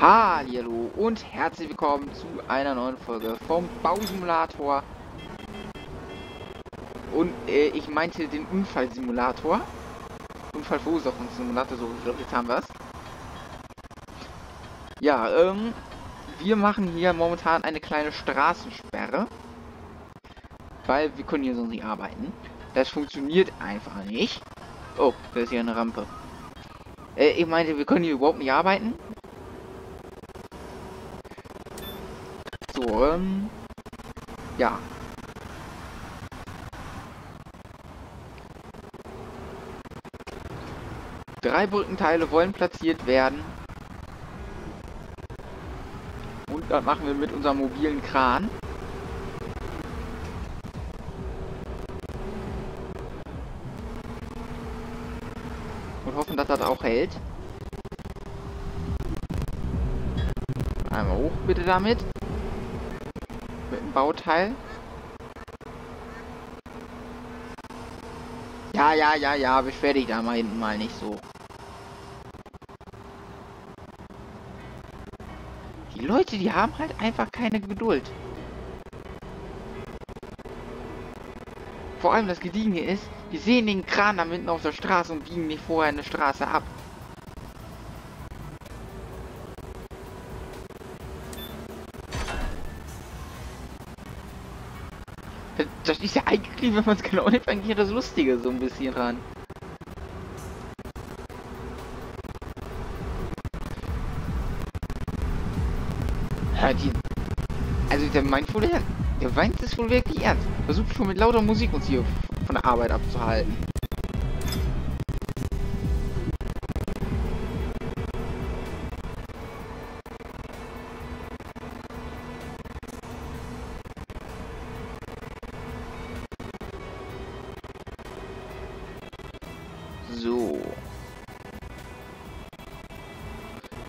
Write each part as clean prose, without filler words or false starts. Hallihallo und herzlich willkommen zu einer neuen Folge vom Bau-Simulator. Und ich meinte den Unfallsimulator. Unfallverursachungssimulator, so ich glaube, jetzt haben wir es. Ja, wir machen hier momentan eine kleine Straßensperre. Weil wir können hier sonst nicht arbeiten. Das funktioniert einfach nicht. Oh, da ist hier eine Rampe. Ich meinte, wir können hier überhaupt nicht arbeiten. So, ja. Drei Brückenteile wollen platziert werden. Und das machen wir mit unserem mobilen Kran. Und hoffen, dass das auch hält. Einmal hoch bitte damit. Mit dem Bauteil. Ja, beschwer dich da mal hinten mal nicht so. Die Leute, die haben halt einfach keine Geduld. Vor allem das Gediegene ist, die sehen den Kran da mitten auf der Straße und biegen nicht vorher eine Straße ab. Das ist ja eigentlich, wenn man es genau nimmt, eigentlich das Lustige so ein bisschen ran. Ja, also der meint wohl ernst. Der weint es wohl wirklich ernst. Versucht schon mit lauter Musik uns hier von der Arbeit abzuhalten. So.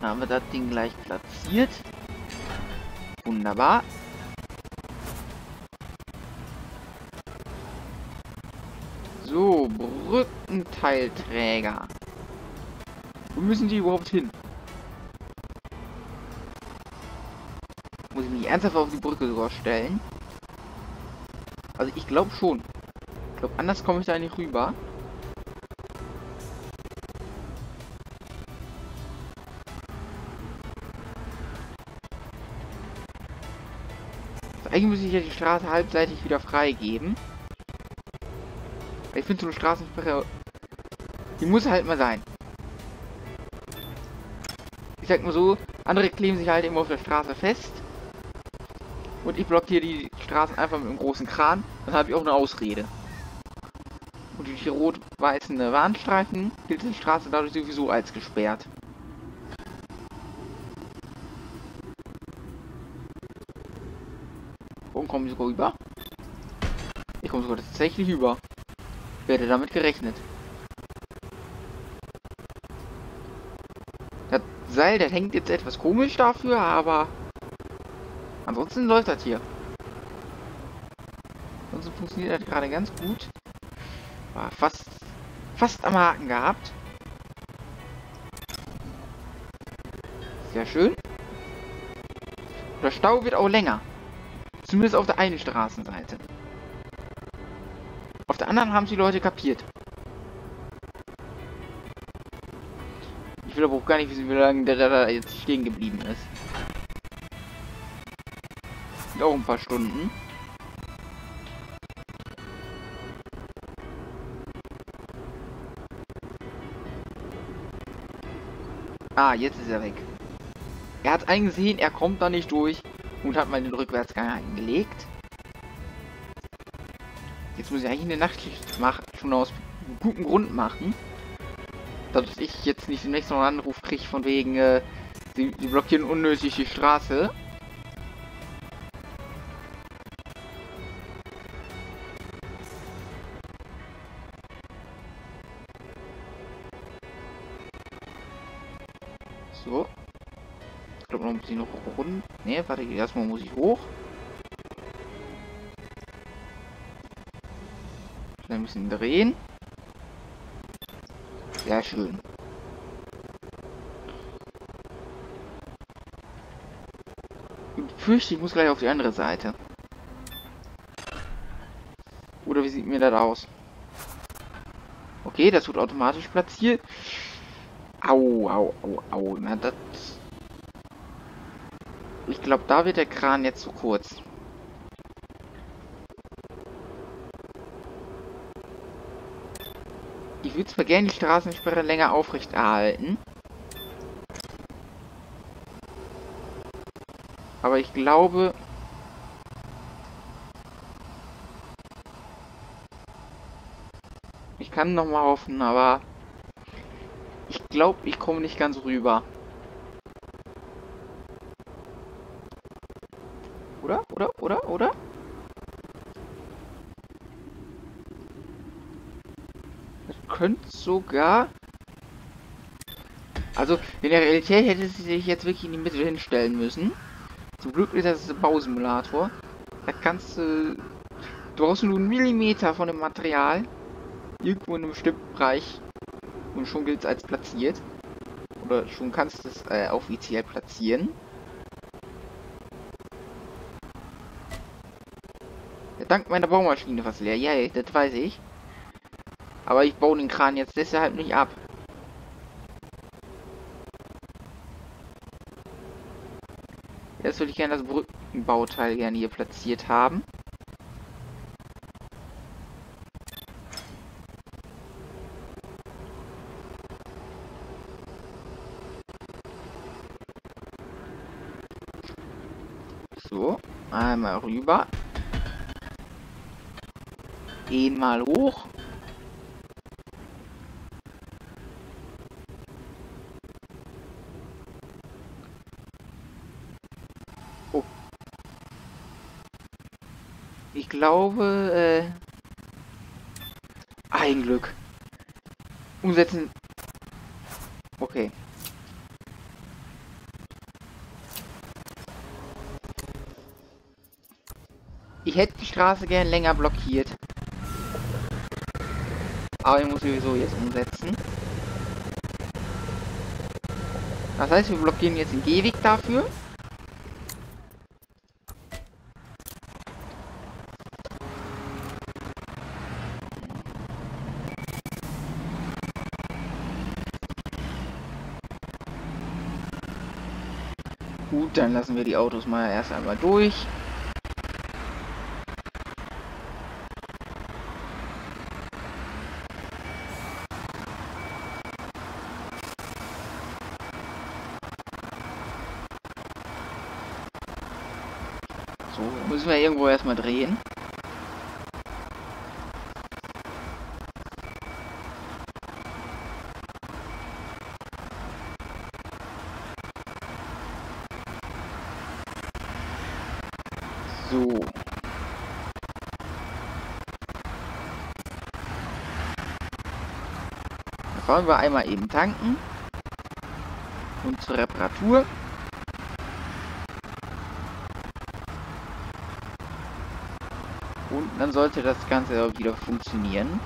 Dann haben wir das Ding gleich platziert. Wunderbar. So, Brückenteilträger. Wo müssen die überhaupt hin? Muss ich mich ernsthaft auf die Brücke sogar stellen? Also ich glaube schon. Ich glaube, anders komme ich da nicht rüber. Eigentlich muss ich ja die Straße halbseitig wieder freigeben. Ich finde so eine Straßensperre, die muss halt mal sein. Ich sag nur so, andere kleben sich halt immer auf der Straße fest. Und ich blockiere die Straßen einfach mit einem großen Kran. Dann habe ich auch eine Ausrede. Und durch die rot-weißen Warnstreifen gilt die Straße dadurch sowieso als gesperrt. Und komme ich sogar über? Ich komme sogar tatsächlich über. Wer hätte damit gerechnet? Das Seil, das hängt jetzt etwas komisch dafür, aber ansonsten läuft das hier. Ansonsten funktioniert das gerade ganz gut. War fast am Haken gehabt. Sehr schön. Der Stau wird auch länger. Zumindest auf der einen Straßenseite. Auf der anderen haben es die Leute kapiert. Ich will aber auch gar nicht wissen, wie lange der da jetzt stehen geblieben ist. Sind auch ein paar Stunden. Ah, jetzt ist er weg. Er hat eingesehen, er kommt da nicht durch. Und hat mal den Rückwärtsgang eingelegt. Jetzt muss ich eigentlich eine Nachtschicht machen, schon aus gutem Grund machen. Dass ich jetzt nicht demnächst noch einen Anruf kriege von wegen, sie blockieren unnötig die Straße. So. Ich glaube, noch muss ich noch runter. Ne, warte, erstmal muss ich hoch. Schnell ein bisschen drehen. Sehr schön. fürchte, ich muss gleich auf die andere Seite. Oder wie sieht mir das aus? Okay, das wird automatisch platziert. Au, au, au, au. Na, das... Ich glaube, da wird der Kran jetzt zu kurz. Ich würde zwar gerne die Straßensperre länger aufrechterhalten. Aber ich glaube... Ich kann nochmal hoffen, aber... Ich glaube, ich komme nicht ganz rüber. Oder? Das könnte sogar... Also, in der Realität hätte sie sich jetzt wirklich in die Mitte hinstellen müssen. Zum Glück ist das ein Bausimulator. Da kannst du... Du brauchst nur einen Millimeter von dem Material. Irgendwo in einem bestimmten Bereich. Und schon gilt es als platziert. Oder schon kannst du es offiziell platzieren. Dank meiner Baumaschine fast leer. Ja, das weiß ich. Aber ich baue den Kran jetzt deshalb nicht ab. Jetzt würde ich gerne das Brückenbauteil gerne hier platziert haben. So, einmal rüber. Einmal hoch. Oh. Ich glaube, ein Glück. Umsetzen. Okay. Ich hätte die Straße gern länger blockiert. Aber ich muss sowieso jetzt umsetzen. Das heißt, wir blockieren jetzt den Gehweg dafür. Gut, dann lassen wir die Autos mal erst einmal durch. Müssen wir irgendwo erstmal drehen. So. Dann fahren wir einmal eben tanken. Und zur Reparatur. Und dann sollte das Ganze auch wieder funktionieren.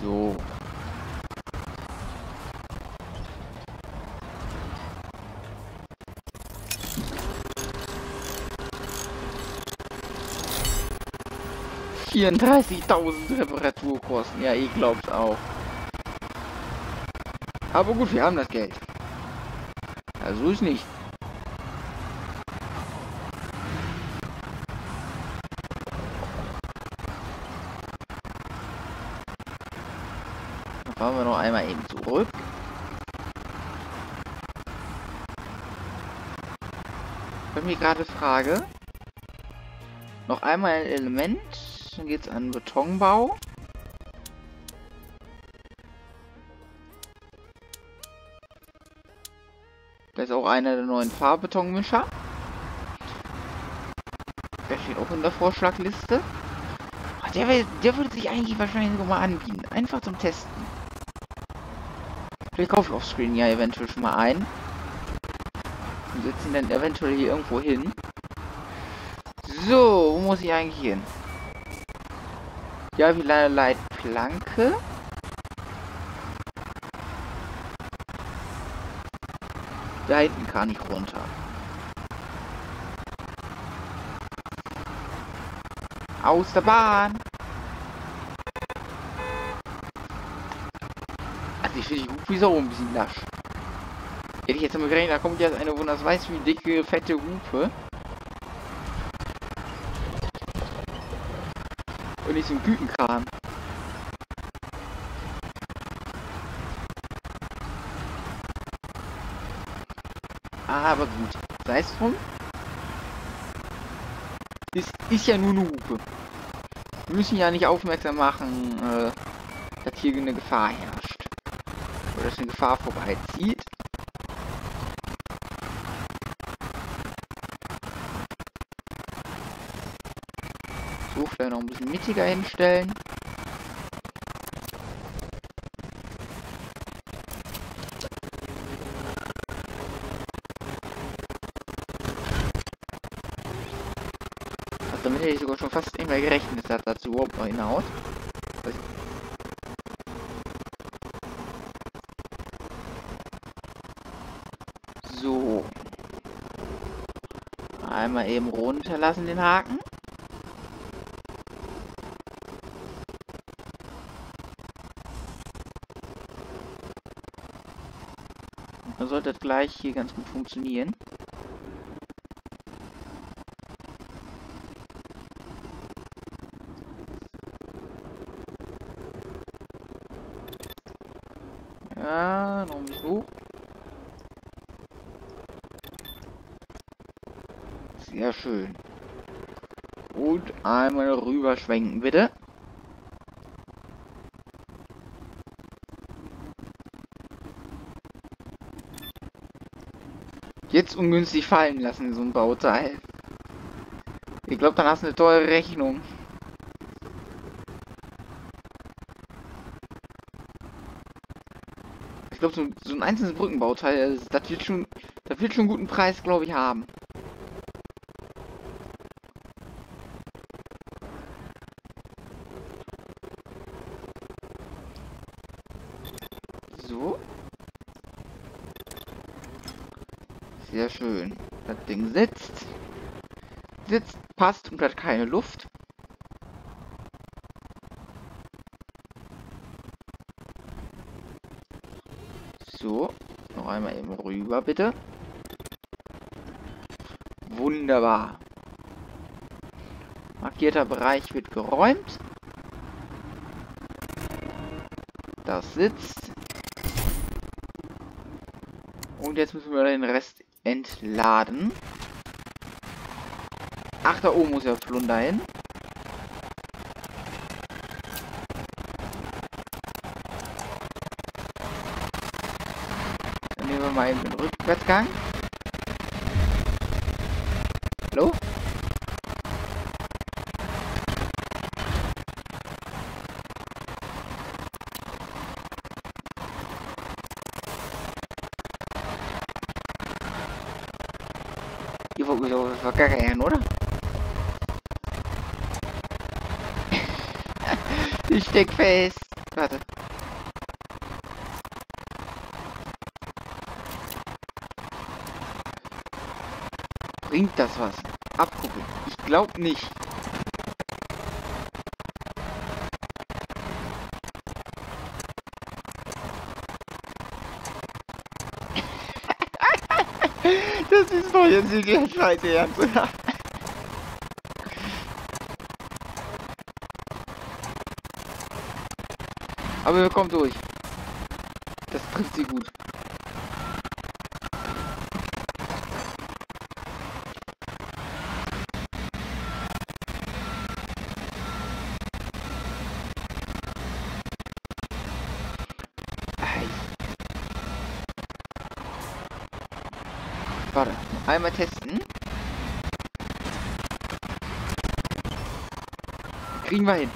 So. $34.000 Reparaturkosten. Ja, ich glaub's auch. Aber gut, wir haben das Geld. Also ist nicht. Dann fahren wir noch einmal eben zurück. Ich habe mir gerade eine Frage. Noch einmal ein Element. Dann geht es an Betonbau. Das ist auch einer der neuen Farbbetonmischer. Der steht auch in der Vorschlagliste. Oh, der würde sich eigentlich wahrscheinlich sogar mal anbieten. Einfach zum Testen. Vielleicht kaufe ich offscreen ja eventuell schon mal ein. Und setze ihn dann eventuell hier irgendwo hin. So, wo muss ich eigentlich hin? Ja, wie lange Leitplanke? Da hinten kann ich runter. Aus der Bahn! Also ich finde die Hupe auch ein bisschen lasch. Hätte ich jetzt mal gerechnet, da kommt jetzt eine wunderbar weiß wie dicke, fette Hupe. Und nicht so ein Gütenkram. Aber gut, sei es drum. Ist ja nur eine Hupe. Wir müssen ja nicht aufmerksam machen, dass hier eine Gefahr herrscht. Oder dass eine Gefahr vorbeizieht. So, vielleicht noch ein bisschen mittiger hinstellen. Damit hätte ich sogar schon fast nicht mehr gerechnet, dass dazu überhaupt noch hinaus. So. Einmal eben runterlassen den Haken. Dann sollte das gleich hier ganz gut funktionieren. Ja, noch ein bisschen hoch. Sehr schön. Und einmal rüber schwenken, bitte. Jetzt ungünstig fallen lassen, so ein Bauteil. Ich glaube, dann hast du eine teure Rechnung. Ich glaube, so ein einzelnes Brückenbauteil, das wird schon einen guten Preis, glaube ich, haben. So. Sehr schön. Das Ding sitzt. Sitzt, passt und hat keine Luft. So, noch einmal eben rüber, bitte. Wunderbar. Markierter Bereich wird geräumt. Das sitzt. Und jetzt müssen wir den Rest entladen. Ach, da oben muss ja Plunder hin. Mal in den Rückwärtsgang. Hallo? Hier wollte ich doch verkacken, oder? Ich steck fest. Warte. Bringt das was? Abgucken. Ich glaube nicht. Das ist doch jetzt die Scheiße, Ernst. Aber wir kommen durch. Das trifft sie gut. Warte, einmal testen. Kriegen wir hin.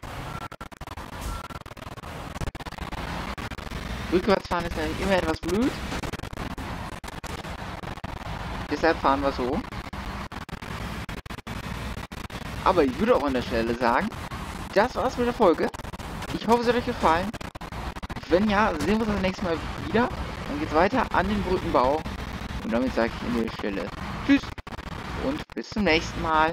Rückwärts fahren ist natürlich immer etwas blöd. Deshalb fahren wir so. Aber ich würde auch an der Stelle sagen, das war's mit der Folge. Ich hoffe, es hat euch gefallen. Wenn ja, sehen wir uns das nächste Mal wieder. Dann geht's weiter an den Brückenbau. Und damit sage ich an der Stelle tschüss und bis zum nächsten Mal.